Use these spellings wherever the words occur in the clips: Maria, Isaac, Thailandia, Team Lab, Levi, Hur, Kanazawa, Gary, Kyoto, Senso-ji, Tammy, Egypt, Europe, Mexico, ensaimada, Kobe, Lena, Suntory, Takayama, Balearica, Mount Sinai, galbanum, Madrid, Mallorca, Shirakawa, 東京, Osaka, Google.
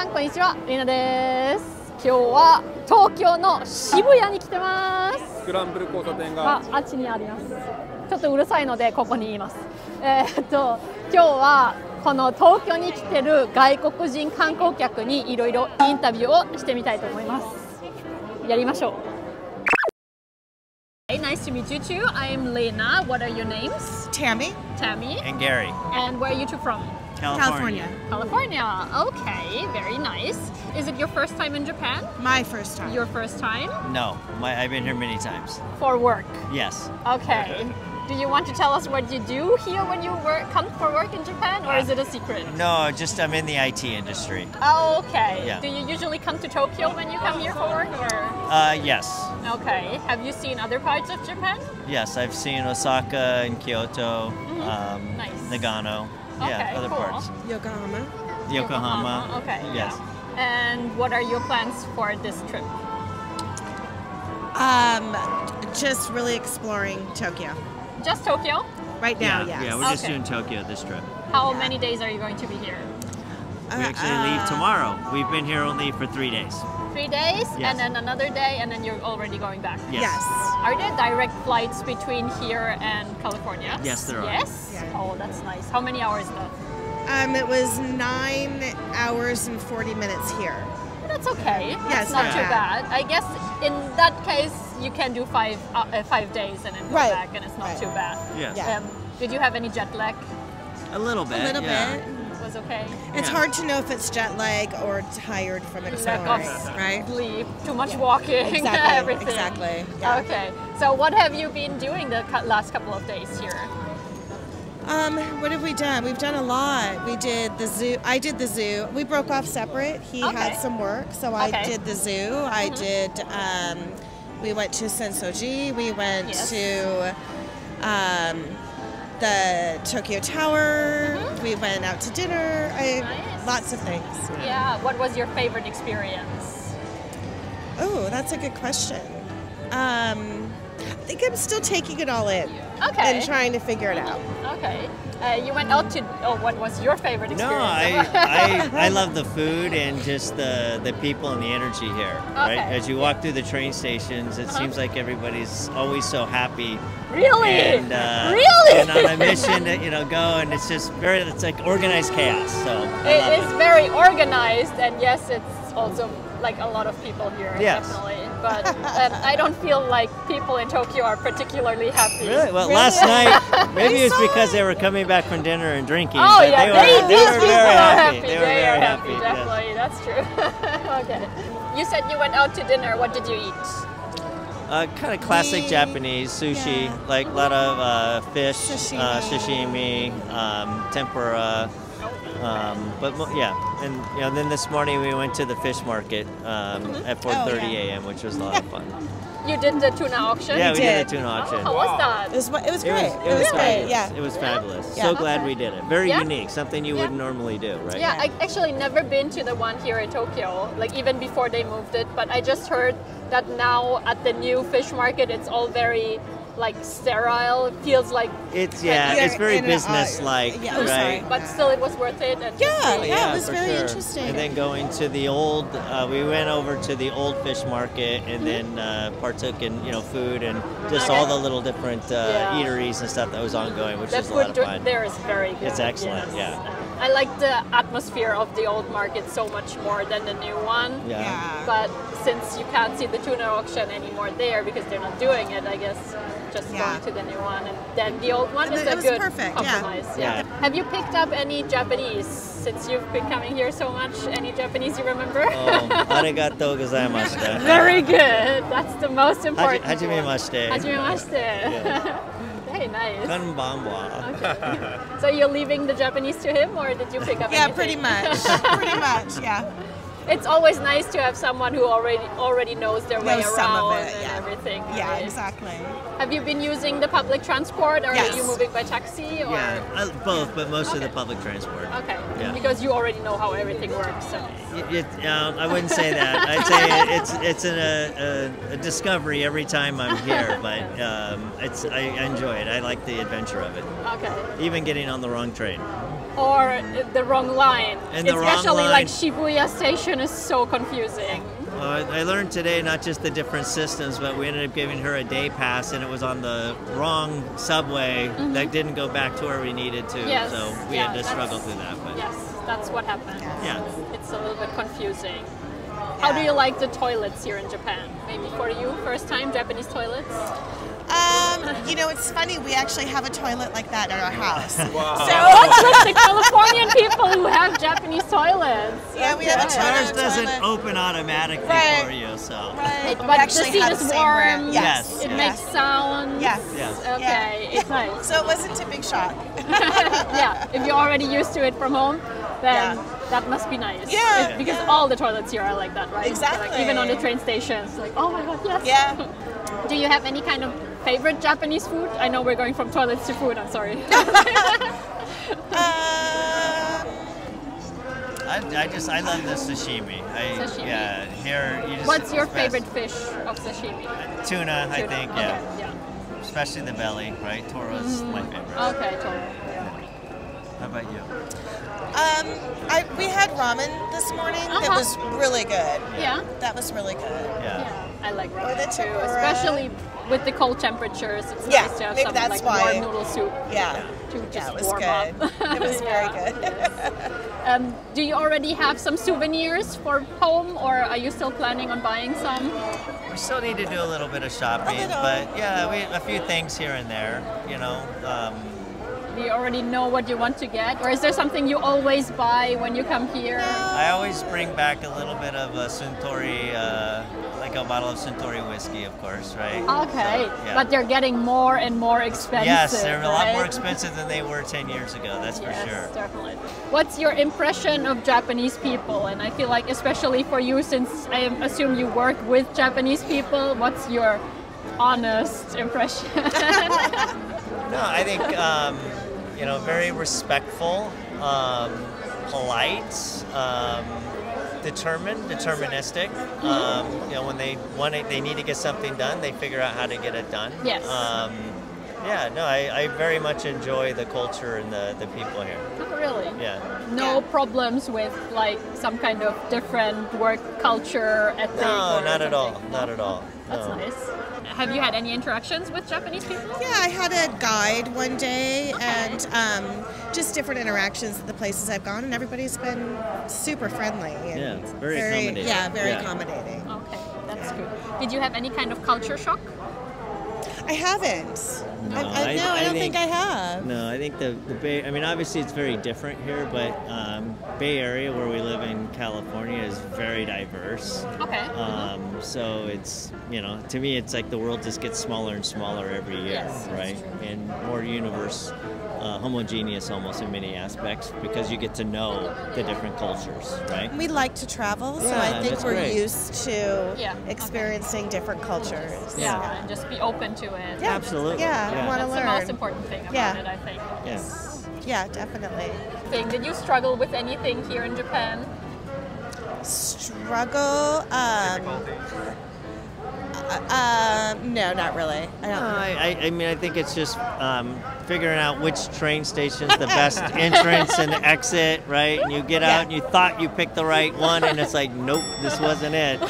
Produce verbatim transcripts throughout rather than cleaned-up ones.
さんこんにちは、Lenaです。今日は東京の渋谷に来てます。スクランブル交差点が あ, あっちにあります。ちょっとうるさいのでここにいます。えー、っと今日はこの東京に来てる外国人観光客にいろいろインタビューをしてみたいと思います。やりましょう。Hey, nice to meet you too. I'm Lena. What are your names? Tammy. Tammy. And Gary. And where are you two from? California. California. California. Okay, very nice. Is it your first time in Japan? My first time. Your first time? No, my, I've been here many times. For work? Yes. Okay. Do you want to tell us what you do here when you work, come for work in Japan, or is it a secret? No, just I'm in the I T industry. Oh, okay. Yeah. Do you usually come to Tokyo when you come here for work? Or? Uh, yes. Okay. Have you seen other parts of Japan? Yes, I've seen Osaka and Kyoto, mm-hmm. um, nice. Nagano. Yeah, okay, other cool. parts. Yokohama. Yokohama. Yokohama. Okay. Yes. Yeah. And what are your plans for this trip? Um, just really exploring Tokyo. Just Tokyo? Right now, yeah. Yes. Yeah, we're okay. just doing Tokyo this trip. How yeah. many days are you going to be here? Uh, we actually uh, leave tomorrow. We've been here only for three days. Three days, yes. and then another day, and then you're already going back. Yes. yes. Are there direct flights between here and California? Yes, there are. Yes? Yeah. Oh, that's nice. How many hours though? Um, it was nine hours and forty minutes here. That's okay. That's yes, not yeah. too bad. I guess in that case you can do five uh, five days and then go right. back, and it's not right. too bad. Yes. Yeah. Um, did you have any jet lag? A little bit. A little yeah. bit. Was okay. It's yeah. hard to know if it's jet lag or tired from exploring, right? Sleep, too much yeah. walking, exactly. everything. Exactly. Yeah. Okay. So what have you been doing the last couple of days here? Um, what have we done? We've done a lot. We did the zoo. I did the zoo. We broke off separate. He okay. had some work, so I okay. did the zoo. Mm-hmm. I did. Um, we went to Senso-ji. We went yes. to. Um, The Tokyo Tower. Mm-hmm. We went out to dinner. I, nice. Lots of things. Yeah. yeah. What was your favorite experience? Oh, that's a good question. Um, I think I'm still taking it all in. Okay. And trying to figure it out. Okay. Uh, you went out to. Oh, what was your favorite experience? No, I, I I love the food and just the the people and the energy here. Okay. Right. As you walk through the train stations, it uh-huh. seems like everybody's always so happy. Really? And, uh, really? And on a mission to you know go, and it's just very. It's like organized chaos. So it is it. very organized, and yes, it's also like a lot of people here. Yes. Definitely. But um, I don't feel like people in Tokyo are particularly happy. Really? Well, really? Last night, maybe it's because they were coming back from dinner and drinking. Oh, yeah, they, they, were, they, these were people are happy. They, they were very are happy. They are happy, definitely. Yes. That's true. Okay. You said you went out to dinner. What did you eat? Uh, kind of classic we, Japanese sushi, yeah. like a lot of uh, fish, sashimi, uh, sashimi um, tempura. Um, but yeah, and you know, then this morning we went to the fish market um, mm-hmm. at four thirty oh, yeah. a m, which was a lot of fun. You did the tuna auction? Yeah, we did, did the tuna auction. Oh, how was that? It was, it was great. It was, it was great. Yeah. It was fabulous. Yeah. So glad we did it. Very yeah. unique, something you yeah. wouldn't normally do, right? Yeah, I actually never been to the one here in Tokyo, like even before they moved it. But I just heard that now at the new fish market, it's all very like sterile. It feels like it's yeah, it's very business-like, yeah, right? But still, it was worth it. And yeah, yeah, yeah, it was really sure. interesting. And then going to the old, uh, we went over to the old fish market and mm-hmm. then uh, partook in you know food and just okay. all the little different uh, yeah. eateries and stuff that was ongoing, which was a lot of fun. There is very good. It's excellent. Yes. Yeah, I like the atmosphere of the old market so much more than the new one. Yeah, yeah. But since you can't see the tuna auction anymore there because they're not doing it, I guess. Just yeah. going to the new one, and then the old one is a good perfect. compromise. Yeah. Yeah. Have you picked up any Japanese since you've been coming here so much? Any Japanese you remember? Oh, arigatou gozaimashita. Very good. That's the most important. Hajimemashite. Hajimemashite. Yeah. Very nice. Konbanwa. Okay. So you're leaving the Japanese to him, or did you pick up? Yeah, anything? pretty much. Pretty much. Yeah. It's always nice to have someone who already already knows their way knows around it, and yeah. everything. Yeah, right? exactly. Have you been using the public transport, or yes. are you moving by taxi? Or? Yeah, uh, both, but mostly okay. the public transport. Okay, yeah. because you already know how everything works. So. It, it, um, I wouldn't say that. I'd say it, it's it's an, a, a discovery every time I'm here, but um, it's I enjoy it. I like the adventure of it. Okay. Even getting on the wrong train. or the wrong line. And the Especially wrong line. like Shibuya Station is so confusing. Uh, I learned today not just the different systems, but we ended up giving her a day pass, and it was on the wrong subway mm-hmm. that didn't go back to where we needed to. Yes. So we yeah, had to struggle through that. But yes, that's what happened. Yeah, it's a little bit confusing. How do you like the toilets here in Japan? Maybe for you, first time Japanese toilets? Um, you know, it's funny, we actually have a toilet like that at our house. Wow. So what's with the Californian people who have Japanese toilets? Yeah, we okay. have a toilet. Ours doesn't toilet. open automatically right. for you, so. Right. But the seat is warm. Yes. Yes. It yes. makes sound. Yes. yes. Okay, yeah. it's nice. So it wasn't a big shock. Yeah, if you're already used to it from home, then yeah. that must be nice. Yeah. It's because yeah. all the toilets here are like that, right? Exactly. Like, even on the train stations, like, oh my god, yes. Yeah. Do you have any kind of favorite Japanese food? I know we're going from toilets to food, I'm sorry. uh, I, I just, I love the sashimi. I, sashimi. Yeah, here you just, What's your favorite fish of sashimi? Uh, tuna, tuna, I think, okay. yeah. yeah. Especially the belly, right? Toro's mm. my favorite. Okay, Toro. How about you? Um, I, we had ramen this morning uh-huh. that was really good. Yeah. yeah. That was really good. Yeah. yeah. I like ramen the too, especially with the cold temperatures. It's yeah, nice to have something like warm noodle soup. Yeah, to just yeah, it was warm good. up. It was very yeah. good. Yes. Um, do you already have some souvenirs for home, or are you still planning on buying some? We still need to do a little bit of shopping, but yeah, we have a few things here and there. You know. Um, Do you already know what you want to get? Or is there something you always buy when you come here? I always bring back a little bit of a Suntory, uh, like a bottle of Suntory whiskey, of course, right? Okay, so, yeah. but they're getting more and more expensive. Yes, they're a lot right? more expensive than they were ten years ago, that's yes, for sure. Yes, definitely. What's your impression of Japanese people? And I feel like, especially for you, since I assume you work with Japanese people, what's your honest impression? No, I think, um, you know, very respectful, um, polite, um, determined, deterministic. Mm-hmm. um, you know, when they want it, they need to get something done, they figure out how to get it done. Yes. Um, yeah, no, I, I very much enjoy the culture and the, the people here. Oh, really? Yeah. No problems with, like, some kind of different work culture, ethic? No, not at all, not at all. That's no. nice. Have you had any interactions with Japanese people? Yeah, I had a guide one day okay. and um, just different interactions at the places I've gone, and everybody's been super friendly. And yeah, very, very accommodating. Yeah, very yeah. accommodating. Okay, that's yeah. good. Did you have any kind of culture shock? I haven't. No, I, I, I, no, I, I don't think, think I have. No, I think the, the Bay, I mean, obviously it's very different here, but um, Bay Area, where we live in California, is very diverse. Okay. Um, mm-hmm. So it's, you know, to me, it's like the world just gets smaller and smaller every year, yes, right? And more universe, uh, homogeneous almost in many aspects, because you get to know the different cultures, right? We like to travel, yeah, so I think we're great. used to yeah. experiencing okay. different cultures. Yeah. yeah, and just be open to it. Yeah. Absolutely. Yeah, yeah. I want to learn. That's the most important thing about yeah. it, I think. Yes. Yeah. yeah, definitely. Did you struggle with anything here in Japan? Struggle? Um, Uh, no, not really. I, don't uh, I, I mean, I think it's just um, figuring out which train station's the best entrance and exit, right? And you get out yeah. and you thought you picked the right one, and it's like, nope, this wasn't it.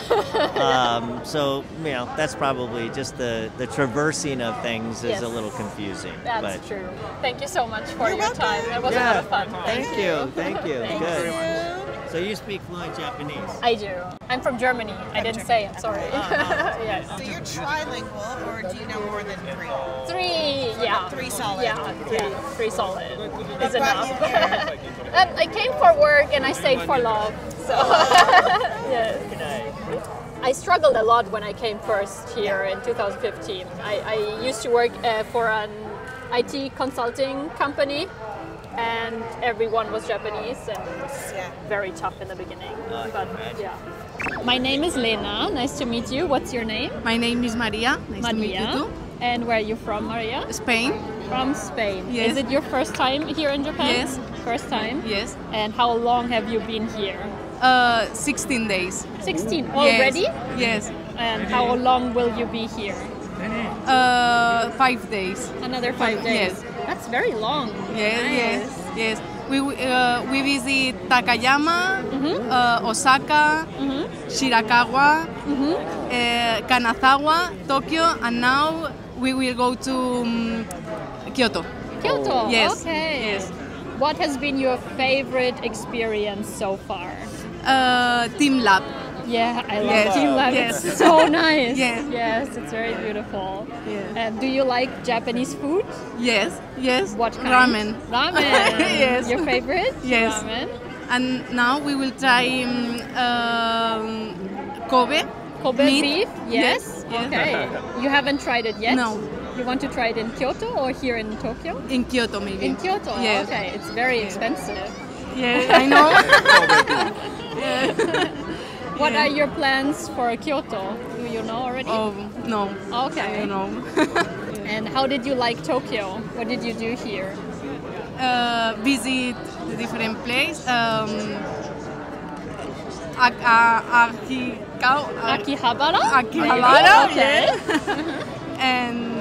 Um, so, you know, that's probably just the, the traversing of things yes. is a little confusing. That's but. true. Thank you so much for You're your welcome. time. That was yeah. a lot of fun. Thank, Thank you. you. Thank you. Thank Good. you very much. So you speak fluent Japanese? I do. I'm from Germany. I'm I didn't Germany. say it, sorry. Uh, uh, yes. So you're trilingual, or do you know more than three? Three, so yeah. Three solid. Yeah, three, yeah. three solid is enough. And I came for work and I stayed for love. So yes. I struggled a lot when I came first here in two thousand fifteen. I, I used to work uh, for an I T consulting company. And everyone was Japanese, and it was yeah. very tough in the beginning. Uh, but yeah. My name is Lena. Nice to meet you. What's your name? My name is Maria. Nice Maria. to meet you too. And where are you from, Maria? Spain. From Spain. Yes. Is it your first time here in Japan? Yes. First time? Yes. And how long have you been here? Uh, sixteen days. sixteen already? Yes. yes. And how long will you be here? Uh, five days. Another five days. Yes. That's very long. Yes, nice. yes, yes. We uh, we visit Takayama, mm-hmm. uh, Osaka, mm-hmm. Shirakawa, mm-hmm. uh, Kanazawa, Tokyo, and now we will go to um, Kyoto. Kyoto. Yes. Okay. Yes. What has been your favorite experience so far? Uh, Team Lab. Yeah, I love yes. Team Lab. Yes. It's so nice. Yes. Yes, it's very beautiful. Yes. Uh, do you like Japanese food? Yes. Yes. What kind? Ramen. Ramen. Yes. Your favorite? Yes. Ramen. And now we will try um, um, Kobe. Kobe meat. Beef? Yes. Yes. Okay. You haven't tried it yet? No. You want to try it in Kyoto or here in Tokyo? In Kyoto, maybe. In Kyoto. Yes. Okay. It's very expensive. Yeah, I know. Yes. What are your plans for Kyoto? Do you know already? Oh, no. Okay. I don't know. And how did you like Tokyo? What did you do here? Uh, visit the different place. Um, Akihabara? Akihabara, okay. Yes. And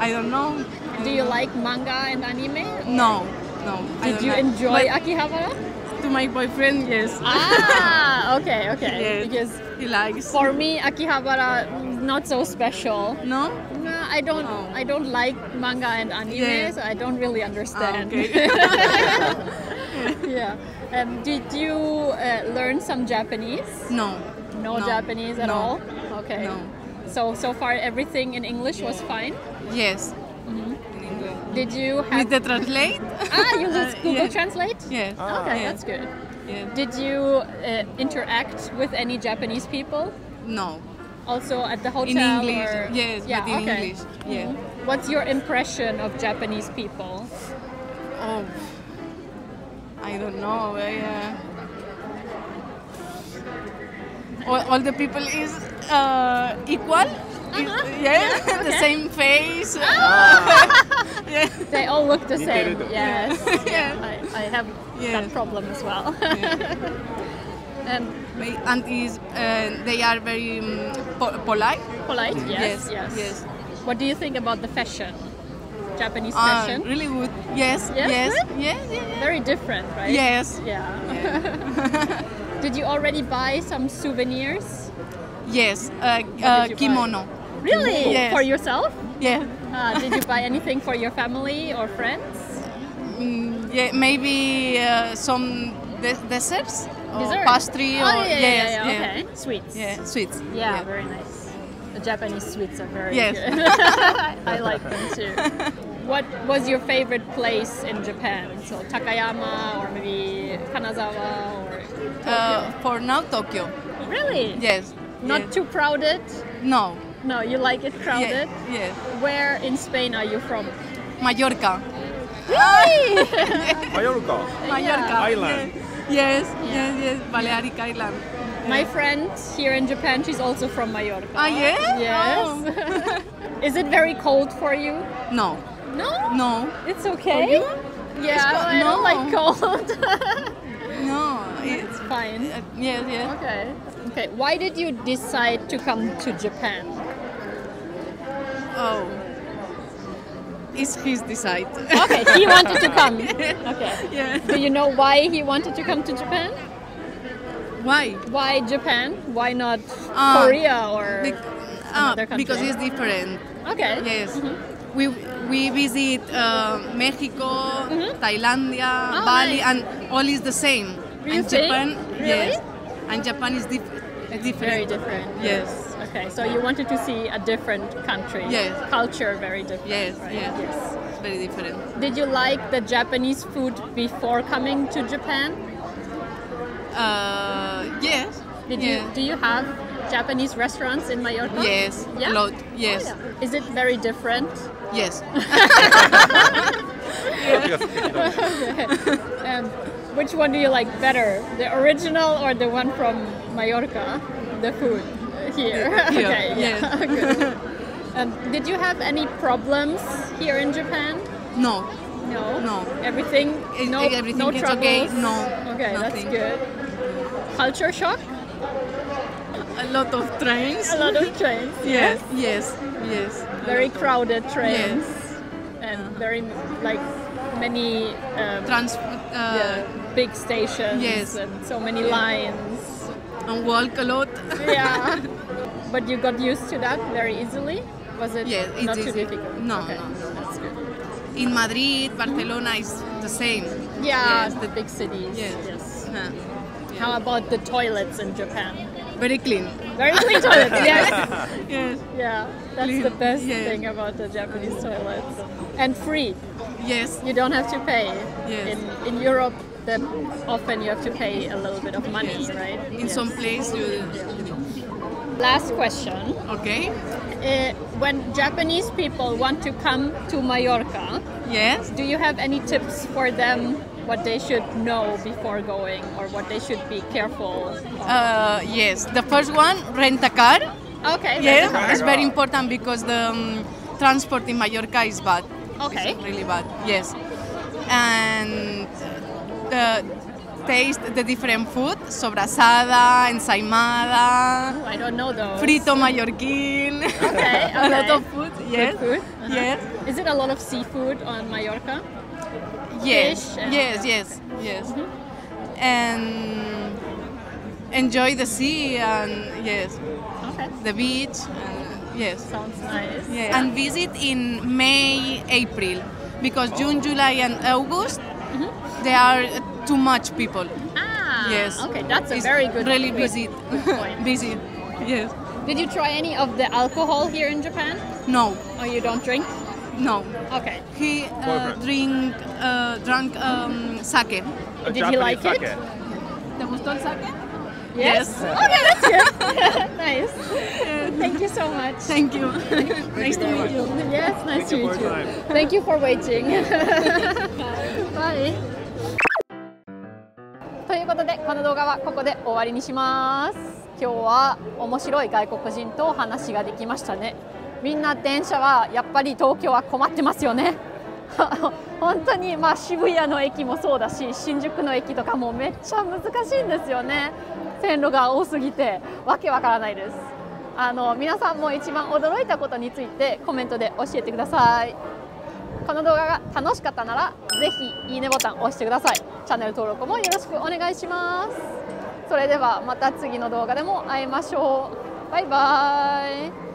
I don't know. Do you like manga and anime? No, no. Did you enjoy Akihabara? To my boyfriend, yes. Ah, okay, okay. Yes, because he likes. For me, Akihabara is not so special. No, no, I don't. No. I don't like manga and anime, yeah. So I don't really understand. Ah, okay. Yeah. Um, did you uh, learn some Japanese? No. No, no. Japanese at no. all. Okay. No. So so far, everything in English was fine. Yes. Mm-hmm. Did you have... With the translate? Ah, you use Google uh, yeah. Translate? Yes. Ah. Okay, yeah. That's good. Yeah. Did you uh, interact with any Japanese people? No. Also at the hotel? In English, or... yes, yeah, but in okay. English. Yeah. Mm-hmm. What's your impression of Japanese people? Oh, I don't know. I, uh... all, all the people is uh, equal? Uh-huh. Yeah, okay. The same face. Ah. Yeah. They all look the same. Yes, yeah. I, I have yeah. that problem as well. Yeah. um, My aunties, uh, they are very um, po polite. Polite, yes, yes, yes, yes. What do you think about the fashion? Japanese uh, fashion? Really good. Yes, yes, yes, yes, yes, yes. Very different, right? Yes. Yeah. Yeah. Did you already buy some souvenirs? Yes, uh, uh, kimono. Buy? Really? Yes. For yourself? Yeah. Uh, did you buy anything for your family or friends? Mm, yeah, maybe uh, some de desserts? Dessert? Or pastry? Oh, or, yeah, yes, yeah, yeah, yeah. Okay. Sweets. Yeah, sweets. Yeah, yeah, very nice. The Japanese sweets are very yes. good. I like them too. What was your favorite place in Japan? So Takayama or maybe Kanazawa or Tokyo? Uh, for now, Tokyo. Really? Yes. Not yes. too crowded? No. No, you like it crowded? Yes. Yes. Where in Spain are you from? Mallorca. Really? Mallorca. Mallorca. Island. Yes, yes, yes, yes. Balearica Island. My yes. friend here in Japan, she's also from Mallorca. Ah, yes? Yes. Oh. Is it very cold for you? No. No? No. It's okay? For you? Yeah, I no. don't like cold. No, it's fine. Uh, yes, yes. Okay. Okay. Why did you decide to come to Japan? Oh, it's his decide. Okay, he wanted to come. Okay. Yeah. Do you know why he wanted to come to Japan? Why? Why Japan? Why not uh, Korea or bec uh, another country? Because it's different. Okay. Yes. Mm-hmm. We we visit uh, Mexico, mm-hmm. Thailandia, oh, Bali, nice. And all is the same. Really? And Japan, really? Yes. And Japan is dif it's different. Very different. Yes. Okay. So you wanted to see a different country. Yes. Culture very different. Yes. Right? Yes. Yes. Very different. Did you like the Japanese food before coming to Japan? Uh, yes. Did yes. you do you have Japanese restaurants in Mallorca? Yes. Yeah? A lot. Yes. Oh, yeah. Is it very different? Yes. um, which one do you like better? The original or the one from Mallorca? The food here. Yeah. Okay. Yeah. Yes. um, did you have any problems here in Japan? No. No. No. Everything. It, no. Everything no troubles. Okay. No. Okay. Nothing. That's good. Culture shock. A lot of trains. A lot of trains. Yes. Yes. Yes. Very crowded trains. Yes. And very like many um, Trans uh, yeah, big stations, yes, and so many yeah. lines. And walk a lot. Yeah. But you got used to that very easily? Was it yes, not easy. Too difficult? No, okay. no, no, that's good. In Madrid, Barcelona is the same. Yeah, yes. the big cities. Yes. yes. Yeah. How about the toilets in Japan? Very clean. Very clean toilets, yes. yes. Yeah, that's clean. the best yes. thing about the Japanese toilets. And free. Yes. You don't have to pay. Yes. In, in Europe, that often you have to pay a little bit of money, yes. right? In yes. some place you... Last question. Okay. Uh, when Japanese people want to come to Mallorca, yes. do you have any tips for them, what they should know before going, or what they should be careful of? Uh, yes. The first one, rent a car. Okay. Yes, car. It's very important because the um, transport in Mallorca is bad. Okay. It's really bad. Yes. And the. Taste the different food, sobrassada, ensaimada. Oh, I don't know those. Frito mallorquín. Okay, okay. A lot of food. Yes. Food. Uh-huh. Yes. Is it a lot of seafood on Mallorca? Yes. Fish and, yes, yeah. yes. Okay. Yes. Mm-hmm. And enjoy the sea and yes. Okay. The beach. And, yes. Sounds nice. Yes. And visit in May, April, because June, July, and August mm-hmm. they are. Too much people. Ah, yes. Okay, that's a it's very good. Really busy. Busy. Yes. Did you try any of the alcohol here in Japan? No. Oh, you don't drink? No. Okay. He uh, drink uh, drank um, sake. A Did Japanese he like sake. It? ¿Te gustó el sake? Yes. yes. Okay, that's good. Nice. Uh, thank you so much. Thank you. Nice to meet you. Yes, nice thank to you meet you. Time. Thank you for waiting. Bye. ということで、この動画はここで終わりにします。今日は面白い外国人とお話ができましたね。みんな電車はやっぱり東京は困ってますよね。本当にまあ渋谷の駅もそうだし、新宿の駅とかもめっちゃ難しいんですよね。線路が多すぎてわけわからないです。あの皆さんも一番驚いたことについてコメントで教えてください。この動画が楽しかったならぜひいいねボタンを押してください。チャンネル登録もよろしくお願いします。それではまた次の動画でも会いましょう。バイバイ。